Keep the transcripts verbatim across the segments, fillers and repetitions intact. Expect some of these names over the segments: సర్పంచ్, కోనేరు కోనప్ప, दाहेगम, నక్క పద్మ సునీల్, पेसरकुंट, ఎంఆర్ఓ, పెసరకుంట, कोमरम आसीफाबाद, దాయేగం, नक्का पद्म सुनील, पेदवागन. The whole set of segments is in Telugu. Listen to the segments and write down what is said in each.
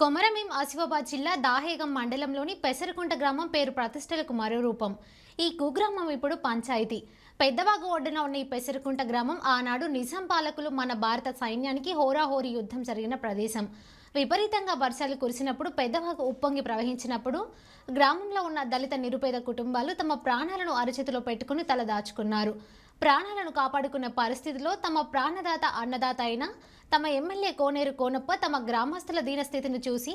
कोमरम आसीफाबाद जिल्ला दाहेगम मंडलंलोनी पेसरकुंट ग्रामं पेरु प्रतिष्ठलकु मरो रूपं। ई कुग्रामं इप्पुडु पंचायती पेदवागन ओड्डुन उन्न ई पेसरकुंट ग्रामं आनाडु निजाम पालकुलु मन भारत सैन्यानिकी होराहोरी युद्धं जरिगिन प्रदेशं। विपरीतंगा वर्षालु कुरिसिनप्पुडु पेदवागन उप्पोंगि प्रवहिंचिनप्पुडु ग्रामंलो उन्न दलित निरुपेद कुटुंबालु तम प्राणालनु अरचेतिलो पेट्टुकुनि तलदाचुकुन्नारु। ప్రాణాలను కాపాడుకున్న పరిస్థితిలో తమ ప్రాణదాత అన్నదాత అయిన తమ ఎమ్మెల్యే కోనేరు కోనప్ప తమ గ్రామస్థల దీనస్థితిని చూసి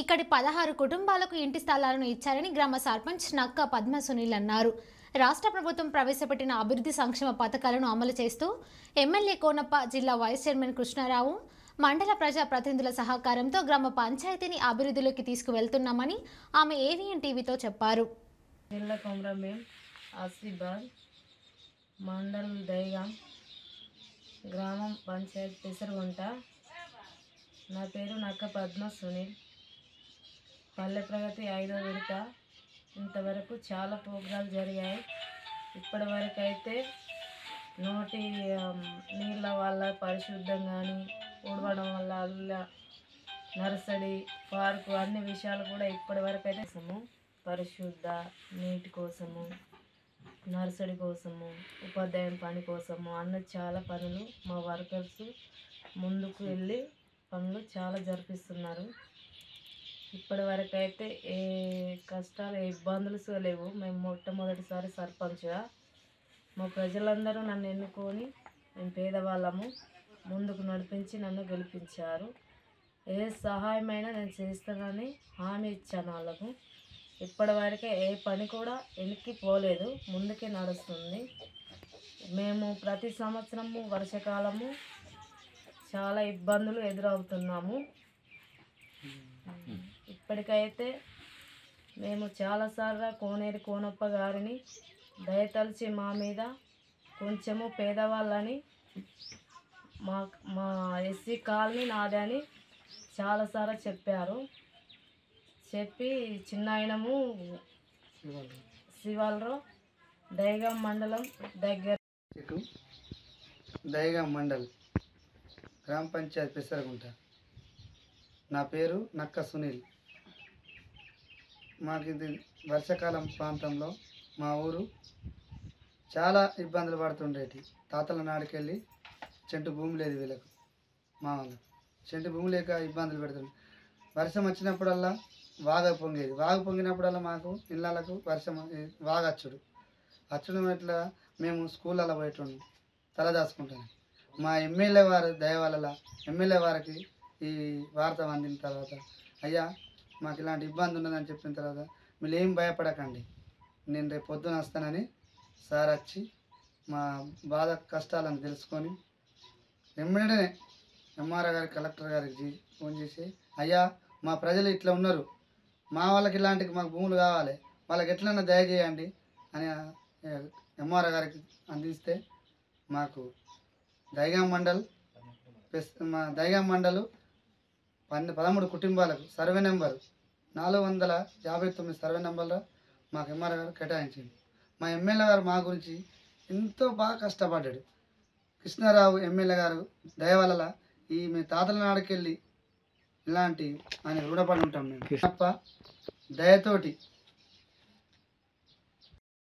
ఇక్కడి పదహారు కుటుంబాలకు ఇంటి స్థలాలను ఇచ్చారని గ్రామ సర్పంచ్ నక్క పద్మ సునీల్ అన్నారు। రాష్ట్ర ప్రభుత్వం ప్రవేశపెట్టిన అభివృద్ధి సంక్షేమ పథకాలను అమలు చేస్తూ ఎమ్మెల్యే కోనప్ప జిల్లా వైస్ చైర్మన్ కృష్ణారావు మండల ప్రజా ప్రతినిధుల సహకారంతో గ్రామ పంచాయతీని అభివృద్ధిలోకి తీసుకువెళ్తున్నామని ఆమె ఏవిఎన్ టీవీతో చెప్పారు। मंडल दाहेगम ग्राम पंचायत पेसरकुंट ना पेरु नक्का पद्म सुनील। पल्ले प्रगति ऐदो विडत इंतवरकु चाला प्रोग्राम जरिगायि। इप्पटिवरकैते नोटी नीళ్ళ वल्ल परिशुद्धं गानी ऊडवडं वल्ल अल्ल नर्सरी पार्क अन्नि विषयालु कूडा इप्पटिवरकैते समु परिशुद्ध नीट कोसमु नर्सरी कोसमु उपाध्याय पानी कोसमु अन्न चाला पनुलु मा वर्कर्स मुंदुकु वेल्लि पनुलु चाला जरिपिस्तुन्नारु। इप्पटि वरकु अयिते ए कष्टालु ए इब्बंदुलु सोलेवु। मेमु मोट्टमొదటిసారి सर्पंचगा मा प्रजलंदरू नन्नु एन्नुकोनि नेनु पेदवाळ्ळमु मुंदुकु नडिपिंचि नन्नु गेलिपिंचारु। ए सहायमैना नेनु चेस्ताननि हामी इच्चानु वाळ्ळकु। ఇప్పటి వరకే ఏ పని కూడా ఎనికి పోలేదు, ముందుకే నడుస్తుంది। మేము ప్రతి సంవత్సరము వర్షకాలము చాలా ఇబ్బందులు ఎదురవుతున్నాము। ఇప్పటికైతే మేము చాలా సార్లు కోనేరు కోనప్ప గారిని దయతల్చి మా మీద కొంచెము పేదవాళ్ళని మా మా ఎస్సీ కాలనీ నాదని చాలా సార్లు చెప్పారు। చెప్పి చిన్నాయనము శివాలరావు దాయేగం మండలం దగ్గర దాయేగం మండల్ గ్రామ పంచాయతీ పెసరకుంట। నా పేరు నక్క సునీల్। మాకు ఇది వర్షకాలం ప్రాంతంలో మా ఊరు చాలా ఇబ్బందులు పడుతుండేటి। తాతల నాడికెళ్ళి చెంటు భూమి లేదు వీళ్ళకు, మా వాళ్ళకు చెంటు భూమి లేక ఇబ్బందులు పెడుతుంది। వర్షం వచ్చినప్పుడల్లా వాగ పొంగేది, వాగ పొంగినప్పుడల్లా మాకు ఇళ్ళకు వర్షం వాగ అచ్చుడు అచ్చుడు ఇట్లా మేము స్కూళ్ళలో పోయేటోళ్ళు తలదాచుకుంటాను। మా ఎమ్మెల్యే వారి దయవల్ల ఎమ్మెల్యే వారికి ఈ వార్త అందిన తర్వాత అయ్యా మాకు ఇలాంటి ఇబ్బంది ఉన్నదని చెప్పిన తర్వాత మీరు ఏం భయపడకండి, నేను రేపు పొద్దున వస్తానని సార్ వచ్చి మా బాధ కష్టాలను తెలుసుకొని వెంటనే ఎంఆర్ఓ గారి కలెక్టర్ గారికి ఫోన్ చేసి అయ్యా మా ప్రజలు ఇట్లా ఉన్నారు, మా వాళ్ళకి ఇలాంటి మాకు భూములు కావాలి, వాళ్ళకి ఎట్లన్నా దయచేయండి అని ఎంఆర్ఓ గారికి అందిస్తే మాకు దాయేగం మండల్ మా దాయేగం మండలు పన్నె పదమూడు కుటుంబాలకు సర్వే నెంబర్ నాలుగు వందల యాభై తొమ్మిది సర్వే నెంబర్లో మాకు ఎంఆర్ఓ గారు కేటాయించింది। మా ఎమ్మెల్యే గారు మా గురించి ఎంతో బాగా కష్టపడ్డాడు కృష్ణారావు ఎమ్మెల్యే గారు దయవల్ల ఈ మీ తాతల నాడికెళ్ళి ఇలాంటి ఆయన రుణపడి ఉంటాం మేము। తప్ప దయతోటి